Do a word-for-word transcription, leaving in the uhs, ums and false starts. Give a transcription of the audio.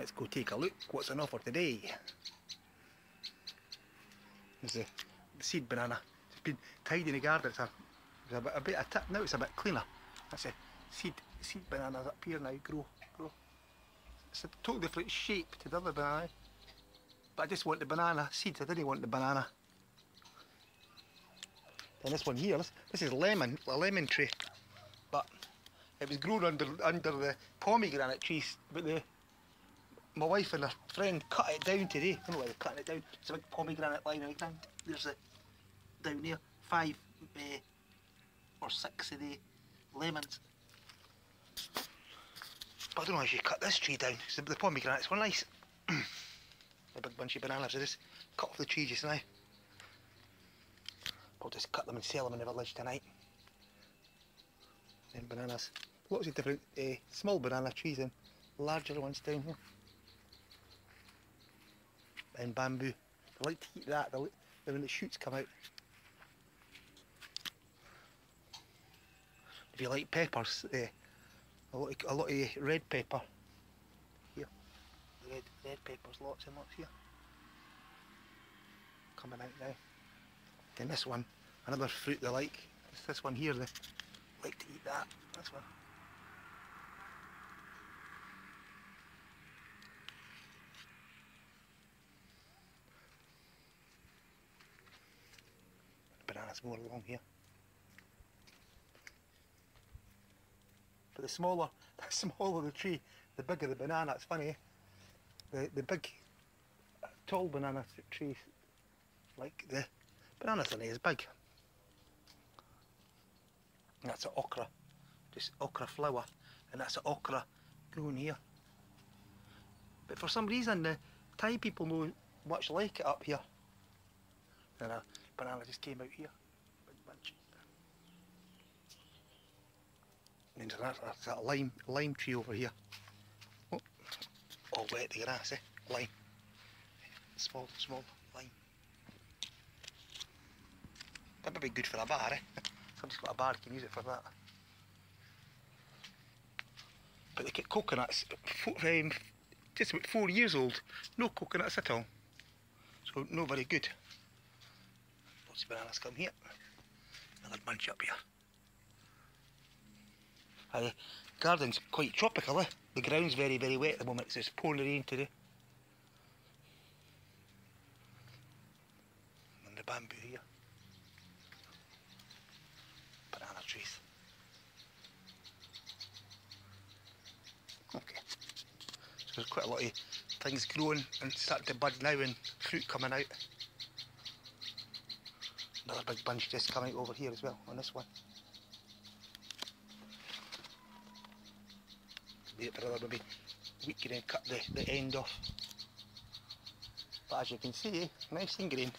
Let's go take a look what's on offer today. There's the seed banana. It's been tied in the garden. It's a, it's a, bit, a bit of tip now, it's a bit cleaner. That's a seed seed bananas up here now, grow, grow. It's a totally different shape to the other banana. But I just want the banana seeds, I didn't want the banana. And this one here, this, this is lemon, a lemon tree. But it was grown under under the pomegranate trees, but the my wife and her friend cut it down today. I don't know why they're cutting it down. It's a big pomegranate lying on the ground. There's it down there. Five uh, or six of the lemons. But I don't know if you cut this tree down. The, the pomegranates were nice. A big bunch of bananas. I just cut off the tree just now. I'll just cut them and sell them in the village tonight. And bananas. Lots of different uh, small banana trees and larger ones down here. And bamboo. I like to eat that, the, when the shoots come out. If you like peppers, uh, a, lot of, a lot of red pepper. Here, red, red peppers, lots and lots here. Coming out now. Then this one, another fruit they like. It's this one here, they like to eat that, this one. Bananas more along here. But the smaller, the smaller the tree, the bigger the banana. It's funny, eh? the the big, tall banana trees, like the bananas in it is big. And that's an okra, just okra flower, and that's an okra grown here. But for some reason, the Thai people know much like it up here. And a banana just came out here, big bunch. And that's, that's that lime, lime tree over here. Oh, all wet the grass, eh? Lime. Small, small lime. That would be good for a bar, eh? Somebody's got a bar, you can use it for that. But they get coconuts, four, um, just about four years old, no coconuts at all. So, no very good. Lots of bananas come here. Another bunch up here. Uh, the garden's quite tropical, eh? The ground's very, very wet at the moment, so it's pouring rain today. And the bamboo here. Banana trees. Okay. So there's quite a lot of things growing and starting to bud now and fruit coming out. Another big bunch just coming over here as well on this one. Wait for another maybe week and then cut the, the end off. But as you can see, nice and green.